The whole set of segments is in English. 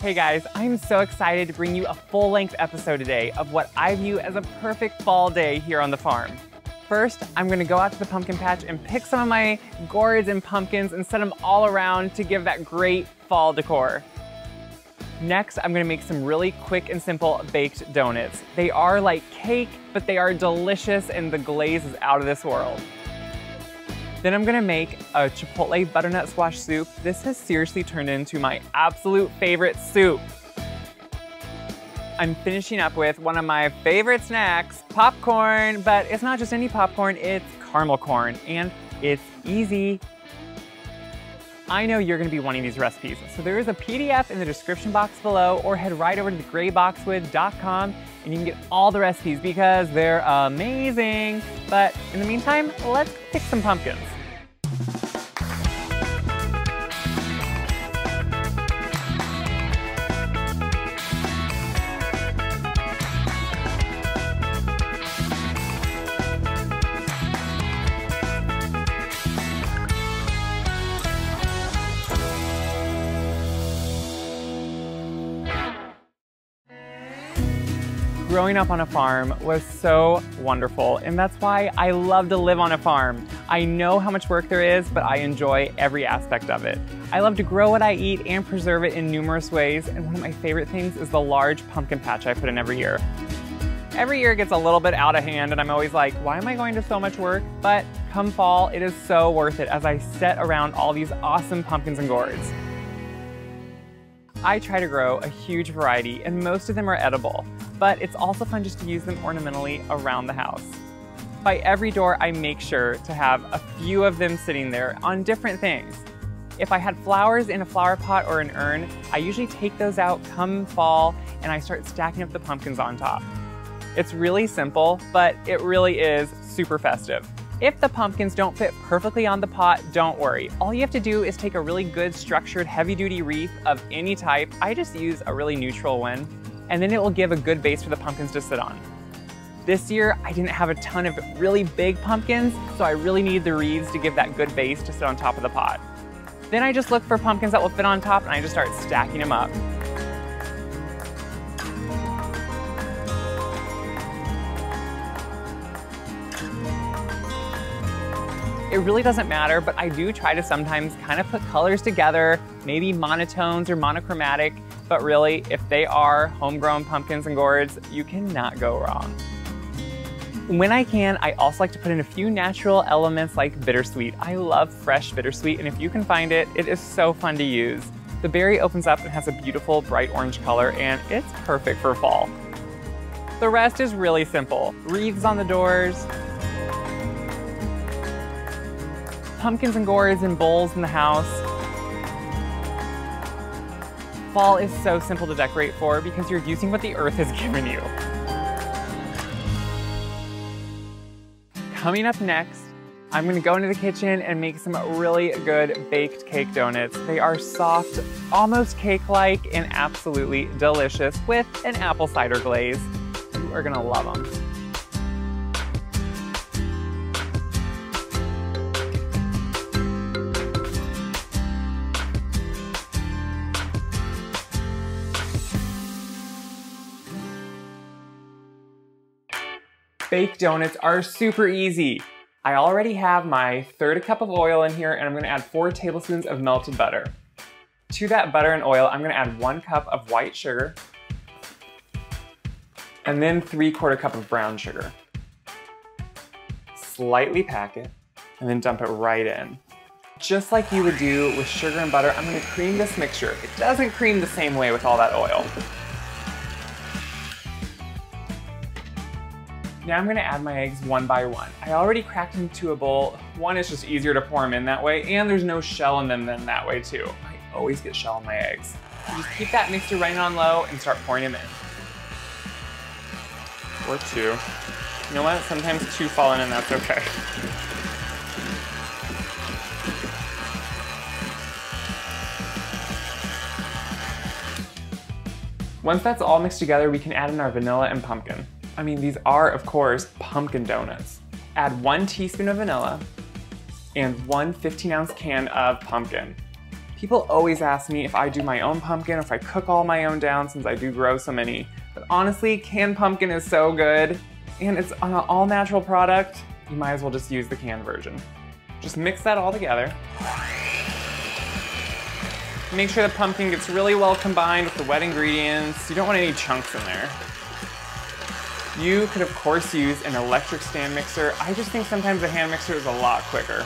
Hey guys, I'm so excited to bring you a full-length episode today of what I view as a perfect fall day here on the farm. First, I'm gonna go out to the pumpkin patch and pick some of my gourds and pumpkins and set them all around to give that great fall decor. Next, I'm gonna make some really quick and simple baked donuts. They are like cake, but they are delicious and the glaze is out of this world. Then I'm gonna make a Chipotle butternut squash soup. This has seriously turned into my absolute favorite soup. I'm finishing up with one of my favorite snacks, popcorn, but it's not just any popcorn, it's caramel corn, and it's easy. I know you're gonna be wanting these recipes, so there is a PDF in the description box below, or head right over to thegrayboxwood.com and you can get all the recipes because they're amazing. But in the meantime, let's pick some pumpkins. Growing up on a farm was so wonderful, and that's why I love to live on a farm. I know how much work there is, but I enjoy every aspect of it. I love to grow what I eat and preserve it in numerous ways, and one of my favorite things is the large pumpkin patch I put in every year. Every year it gets a little bit out of hand, and I'm always like, why am I going to so much work? But come fall, it is so worth it as I set around all these awesome pumpkins and gourds. I try to grow a huge variety, and most of them are edible, but it's also fun just to use them ornamentally around the house. By every door, I make sure to have a few of them sitting there on different things. If I had flowers in a flower pot or an urn, I usually take those out come fall, and I start stacking up the pumpkins on top. It's really simple, but it really is super festive. If the pumpkins don't fit perfectly on the pot, don't worry. All you have to do is take a really good structured heavy-duty wreath of any type. I just use a really neutral one, and then it will give a good base for the pumpkins to sit on. This year, I didn't have a ton of really big pumpkins, so I really needed the wreaths to give that good base to sit on top of the pot. Then I just look for pumpkins that will fit on top, and I just start stacking them up. It really doesn't matter, but I do try to sometimes kind of put colors together, maybe monotones or monochromatic, but really, if they are homegrown pumpkins and gourds, you cannot go wrong. When I can, I also like to put in a few natural elements like bittersweet. I love fresh bittersweet, and if you can find it, it is so fun to use. The berry opens up and has a beautiful bright orange color, and it's perfect for fall. The rest is really simple. Wreaths on the doors, pumpkins and gourds and bowls in the house. Fall is so simple to decorate for because you're using what the earth has given you. Coming up next, I'm gonna go into the kitchen and make some really good baked cake donuts. They are soft, almost cake-like, and absolutely delicious with an apple cider glaze. You are gonna love them. Baked donuts are super easy. I already have my third cup of oil in here, and I'm gonna add 4 tablespoons of melted butter. To that butter and oil, I'm gonna add 1 cup of white sugar, and then 3/4 cup of brown sugar. Slightly pack it, and then dump it right in. Just like you would do with sugar and butter, I'm gonna cream this mixture. It doesn't cream the same way with all that oil. Now I'm gonna add my eggs one by one. I already cracked them into a bowl. One is just easier to pour them in that way, and there's no shell in them then that way too. I always get shell in my eggs. So just keep that mixture running on low and start pouring them in. Or two. You know what? Sometimes two fall in and that's okay. Once that's all mixed together, we can add in our vanilla and pumpkin. I mean, these are, of course, pumpkin donuts. Add 1 teaspoon of vanilla and 1 15-ounce can of pumpkin. People always ask me if I do my own pumpkin or if I cook all my own down since I do grow so many. But honestly, canned pumpkin is so good and it's an all natural product. You might as well just use the canned version. Just mix that all together. Make sure the pumpkin gets really well combined with the wet ingredients. You don't want any chunks in there. You could of course use an electric stand mixer. I just think sometimes a hand mixer is a lot quicker.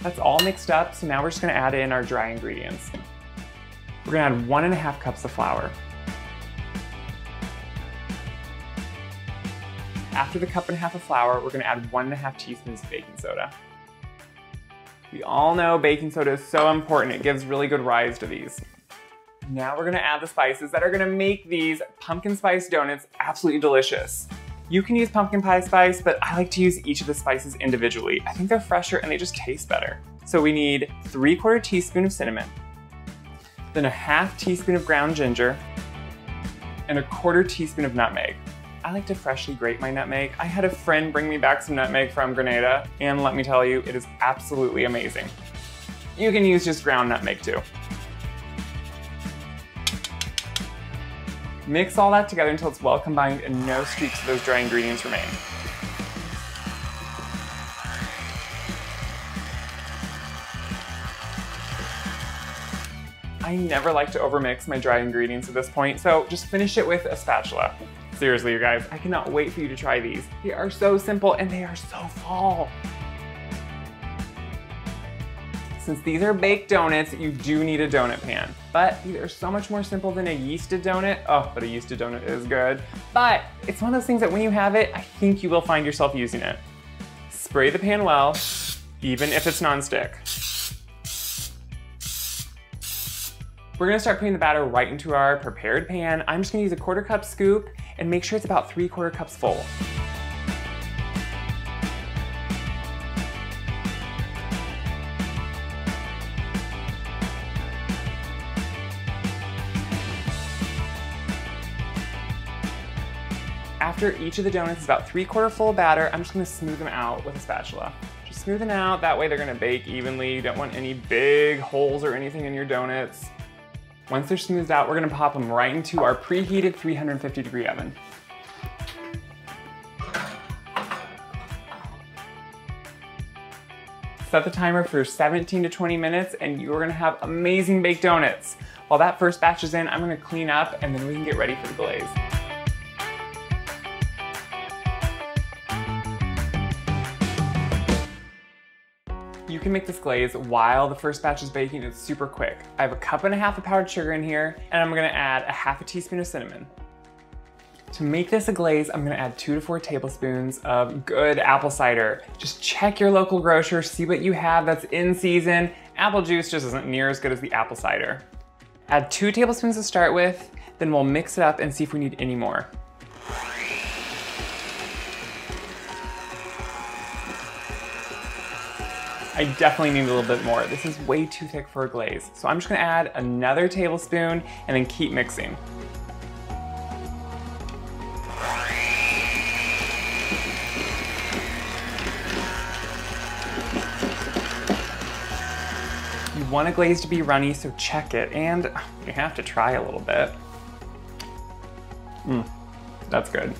That's all mixed up, so now we're just gonna add in our dry ingredients. We're gonna add 1.5 cups of flour. After the 1.5 cups of flour, we're gonna add 1.5 teaspoons of baking soda. We all know baking soda is so important. It gives really good rise to these. Now we're gonna add the spices that are gonna make these pumpkin spice donuts absolutely delicious. You can use pumpkin pie spice, but I like to use each of the spices individually. I think they're fresher and they just taste better. So we need 3/4 teaspoon of cinnamon, then 1/2 teaspoon of ground ginger, and 1/4 teaspoon of nutmeg. I like to freshly grate my nutmeg. I had a friend bring me back some nutmeg from Grenada, and let me tell you, it is absolutely amazing. You can use just ground nutmeg too. Mix all that together until it's well combined and no streaks of those dry ingredients remain. I never like to overmix my dry ingredients at this point, so just finish it with a spatula. Seriously, you guys, I cannot wait for you to try these. They are so simple and they are so fall. Since these are baked donuts, you do need a donut pan, but these are so much more simple than a yeasted donut. Oh, but a yeasted donut is good. But it's one of those things that when you have it, I think you will find yourself using it. Spray the pan well, even if it's nonstick. We're gonna start putting the batter right into our prepared pan. I'm just gonna use a 1/4 cup scoop and make sure it's about 3/4 cups full. After each of the donuts is about 3/4 full batter, I'm just gonna smooth them out with a spatula. Just smooth them out, that way they're gonna bake evenly. You don't want any big holes or anything in your donuts. Once they're smoothed out, we're gonna pop them right into our preheated 350-degree oven. Set the timer for 17 to 20 minutes and you're gonna have amazing baked donuts. While that first batch is in, I'm gonna clean up and then we can get ready for the glaze. You can make this glaze while the first batch is baking. It's super quick. I have 1.5 cups of powdered sugar in here, and I'm gonna add 1/2 teaspoon of cinnamon. To make this a glaze, I'm gonna add 2 to 4 tablespoons of good apple cider. Just check your local grocer, see what you have that's in season. Apple juice just isn't near as good as the apple cider. Add 2 tablespoons to start with, then we'll mix it up and see if we need any more. I definitely need a little bit more. This is way too thick for a glaze. So I'm just gonna add another tablespoon and then keep mixing. You want a glaze to be runny, so check it. And you have to try a little bit. That's good.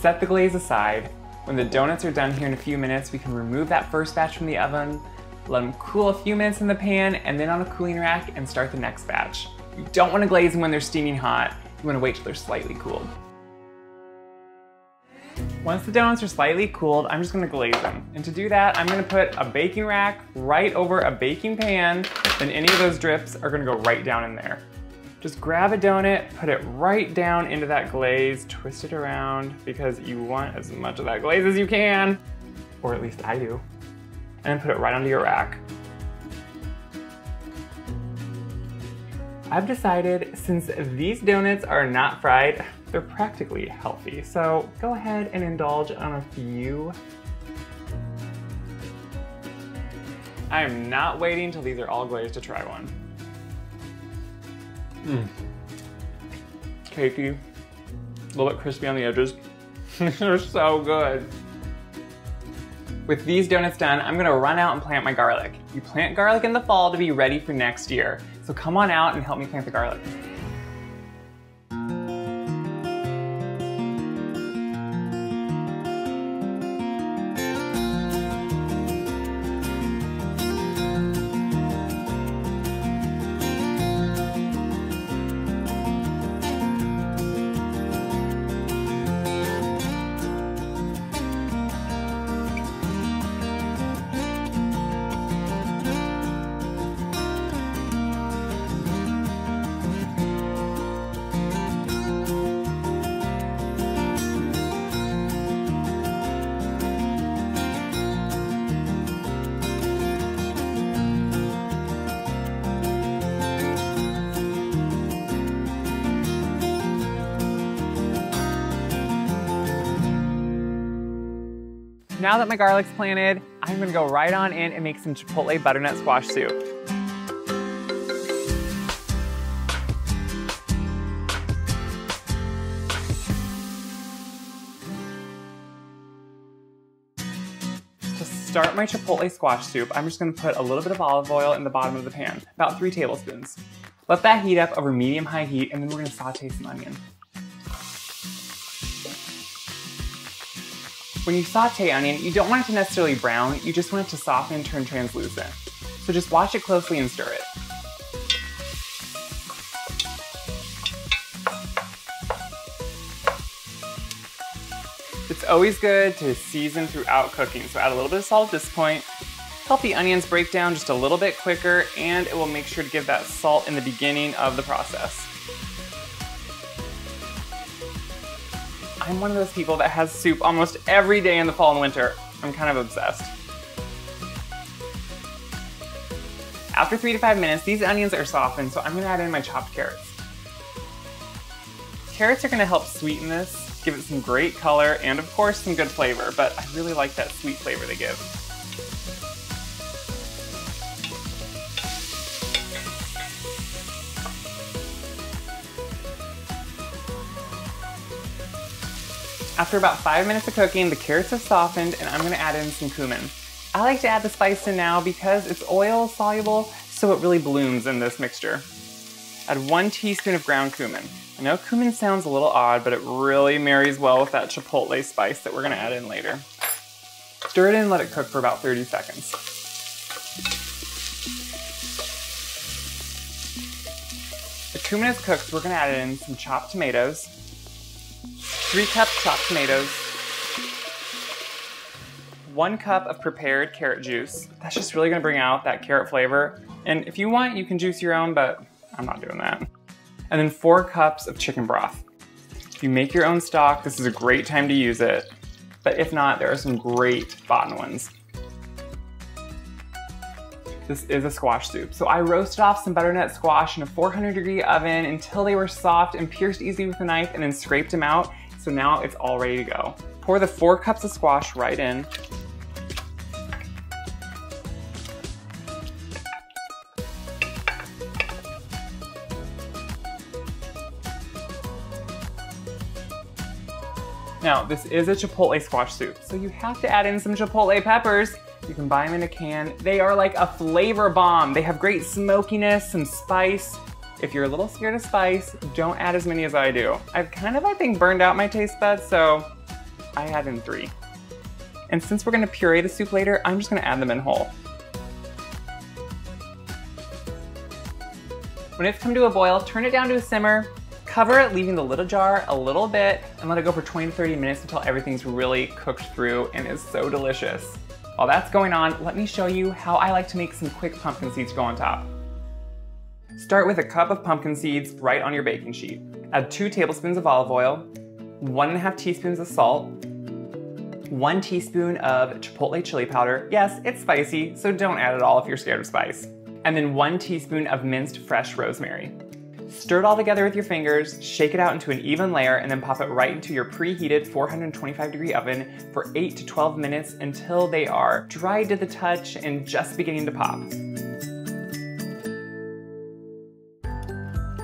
Set the glaze aside. When the donuts are done here in a few minutes, we can remove that first batch from the oven, let them cool a few minutes in the pan, and then on a cooling rack and start the next batch. You don't want to glaze them when they're steaming hot. You want to wait till they're slightly cooled. Once the donuts are slightly cooled, I'm just going to glaze them. And to do that, I'm going to put a baking rack right over a baking pan, and any of those drips are going to go right down in there. Just grab a donut, put it right down into that glaze, twist it around because you want as much of that glaze as you can, or at least I do, and put it right onto your rack. I've decided since these donuts are not fried, they're practically healthy. So go ahead and indulge on a few. I am not waiting till these are all glazed to try one. Cakey, a little bit crispy on the edges. They're so good. With these donuts done, I'm gonna run out and plant my garlic. You plant garlic in the fall to be ready for next year. So come on out and help me plant the garlic. Now that my garlic's planted, I'm gonna go right on in and make some Chipotle butternut squash soup. To start my Chipotle squash soup, I'm just gonna put a little bit of olive oil in the bottom of the pan, about 3 tablespoons. Let that heat up over medium-high heat, and then we're gonna saute some onion. When you saute onion, you don't want it to necessarily brown, you just want it to soften and turn translucent. So just watch it closely and stir it. It's always good to season throughout cooking, so add a little bit of salt at this point. Help the onions break down just a little bit quicker, and it will make sure to give that salt in the beginning of the process. I'm one of those people that has soup almost every day in the fall and winter. I'm kind of obsessed. After 3 to 5 minutes, these onions are softened, so I'm gonna add in my chopped carrots. Carrots are gonna help sweeten this, give it some great color, and of course some good flavor, but I really like that sweet flavor they give. After about 5 minutes of cooking, the carrots have softened, and I'm gonna add in some cumin. I like to add the spice in now because it's oil soluble, so it really blooms in this mixture. Add 1 teaspoon of ground cumin. I know cumin sounds a little odd, but it really marries well with that Chipotle spice that we're gonna add in later. Stir it in and let it cook for about 30 seconds. The cumin is cooked, we're gonna add in some chopped tomatoes. 3 cups chopped tomatoes, 1 cup of prepared carrot juice. That's just really gonna bring out that carrot flavor. And if you want, you can juice your own, but I'm not doing that. And then 4 cups of chicken broth. If you make your own stock, this is a great time to use it. But if not, there are some great bought ones. This is a squash soup. So I roasted off some butternut squash in a 400-degree oven until they were soft and pierced easily with a knife, and then scraped them out. So now it's all ready to go. Pour the 4 cups of squash right in. Now, this is a Chipotle squash soup, so you have to add in some Chipotle peppers. You can buy them in a can. They are like a flavor bomb. They have great smokiness, some spice. If you're a little scared of spice, don't add as many as I do. I've kind of, I think, burned out my taste buds, so I add in 3. And since we're gonna puree the soup later, I'm just gonna add them in whole. When it's come to a boil, turn it down to a simmer, cover it, leaving the lid ajar a little bit, and let it go for 20 to 30 minutes until everything's really cooked through and is so delicious. While that's going on, let me show you how I like to make some quick pumpkin seeds to go on top. Start with 1 cup of pumpkin seeds right on your baking sheet. Add 2 tablespoons of olive oil, 1.5 teaspoons of salt, 1 teaspoon of Chipotle chili powder. Yes, it's spicy, so don't add it all if you're scared of spice. And then 1 teaspoon of minced fresh rosemary. Stir it all together with your fingers, shake it out into an even layer, and then pop it right into your preheated 425-degree oven for 8 to 12 minutes until they are dry to the touch and just beginning to pop.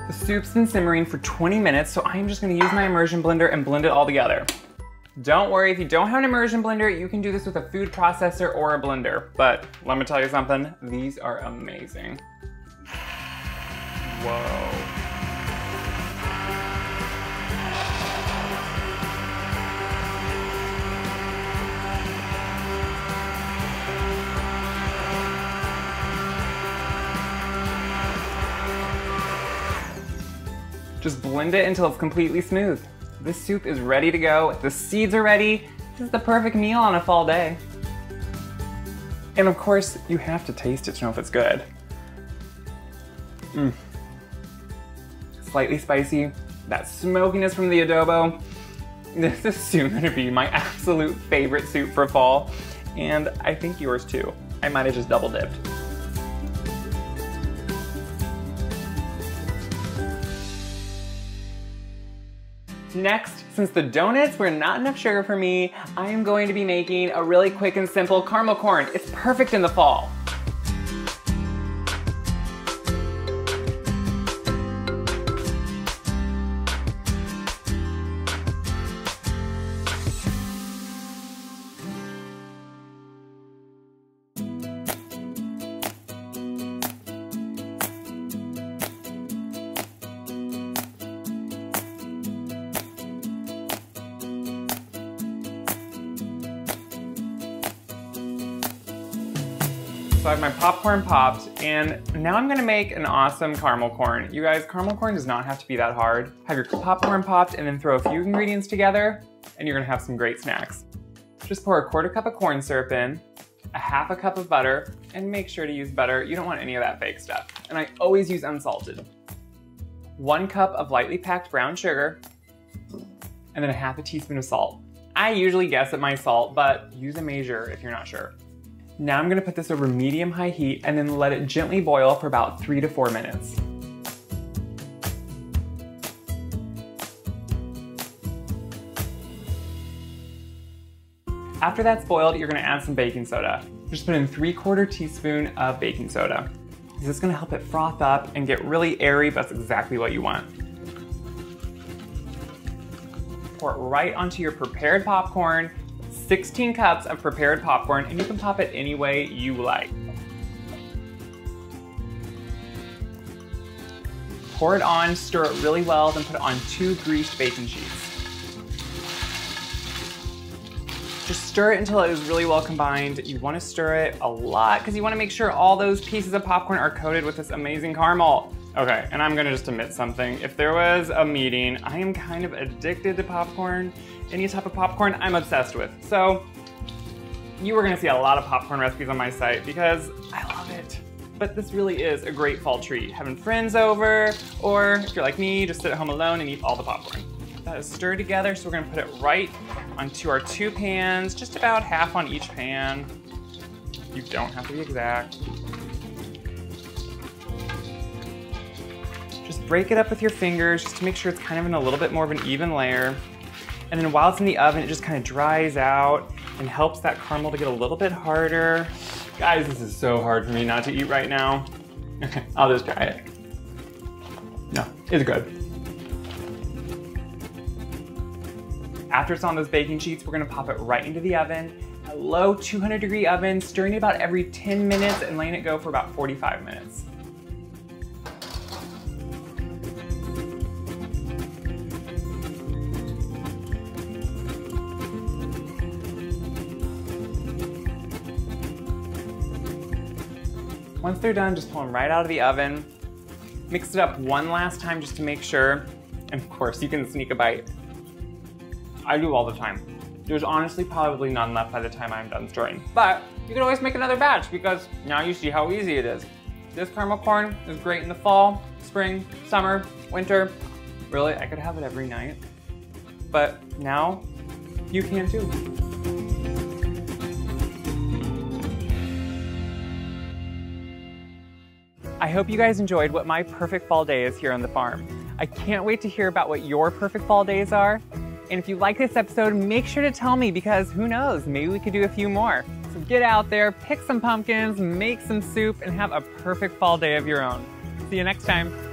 The soup's been simmering for 20 minutes, so I'm just gonna use my immersion blender and blend it all together. Don't worry, if you don't have an immersion blender, you can do this with a food processor or a blender. But let me tell you something, these are amazing. Whoa. Just blend it until it's completely smooth. This soup is ready to go. The seeds are ready. This is the perfect meal on a fall day. And of course, you have to taste it to know if it's good. Slightly spicy. That smokiness from the adobo. This is soon gonna be my absolute favorite soup for fall. And I think yours too. I might have just double dipped. Next, since the donuts were not enough sugar for me, I am going to be making a really quick and simple caramel corn. It's perfect in the fall. So I have my popcorn popped, and now I'm gonna make an awesome caramel corn. You guys, caramel corn does not have to be that hard. Have your popcorn popped and then throw a few ingredients together, and you're gonna have some great snacks. Just pour 1/4 cup of corn syrup in, 1/2 cup of butter, and make sure to use butter. You don't want any of that fake stuff. And I always use unsalted. 1 cup of lightly packed brown sugar, and then 1/2 teaspoon of salt. I usually guess at my salt, but use a measure if you're not sure. Now I'm gonna put this over medium-high heat and then let it gently boil for about 3 to 4 minutes. After that's boiled, you're gonna add some baking soda. Just put in 3/4 teaspoon of baking soda. This is gonna help it froth up and get really airy, but that's exactly what you want. Pour it right onto your prepared popcorn. 16 cups of prepared popcorn, and you can pop it any way you like. Pour it on, stir it really well, then put it on 2 greased baking sheets. Just stir it until it is really well combined. You want to stir it a lot because you want to make sure all those pieces of popcorn are coated with this amazing caramel. Okay, and I'm gonna just admit something. If there was a meeting, I am kind of addicted to popcorn. Any type of popcorn, I'm obsessed with. So, you are gonna see a lot of popcorn recipes on my site because I love it. But this really is a great fall treat. Having friends over, or if you're like me, just sit at home alone and eat all the popcorn. That is stirred together, so we're gonna put it right onto our 2 pans, just about half on each pan. You don't have to be exact. Just break it up with your fingers just to make sure it's kind of in a little bit more of an even layer. And then while it's in the oven, it just kind of dries out and helps that caramel to get a little bit harder. Guys, this is so hard for me not to eat right now. Okay, I'll just try it. No, it's good. After it's on those baking sheets, we're gonna pop it right into the oven. A low 200-degree oven, stirring it about every 10 minutes and letting it go for about 45 minutes. Once they're done, just pull them right out of the oven. Mix it up one last time just to make sure. And of course, you can sneak a bite. I do all the time. There's honestly probably none left by the time I'm done stirring. But you can always make another batch because now you see how easy it is. This caramel corn is great in the fall, spring, summer, winter. Really, I could have it every night. But now, you can too. I hope you guys enjoyed what my perfect fall day is here on the farm. I can't wait to hear about what your perfect fall days are. And if you like this episode, make sure to tell me because who knows, maybe we could do a few more. So get out there, pick some pumpkins, make some soup, and have a perfect fall day of your own. See you next time.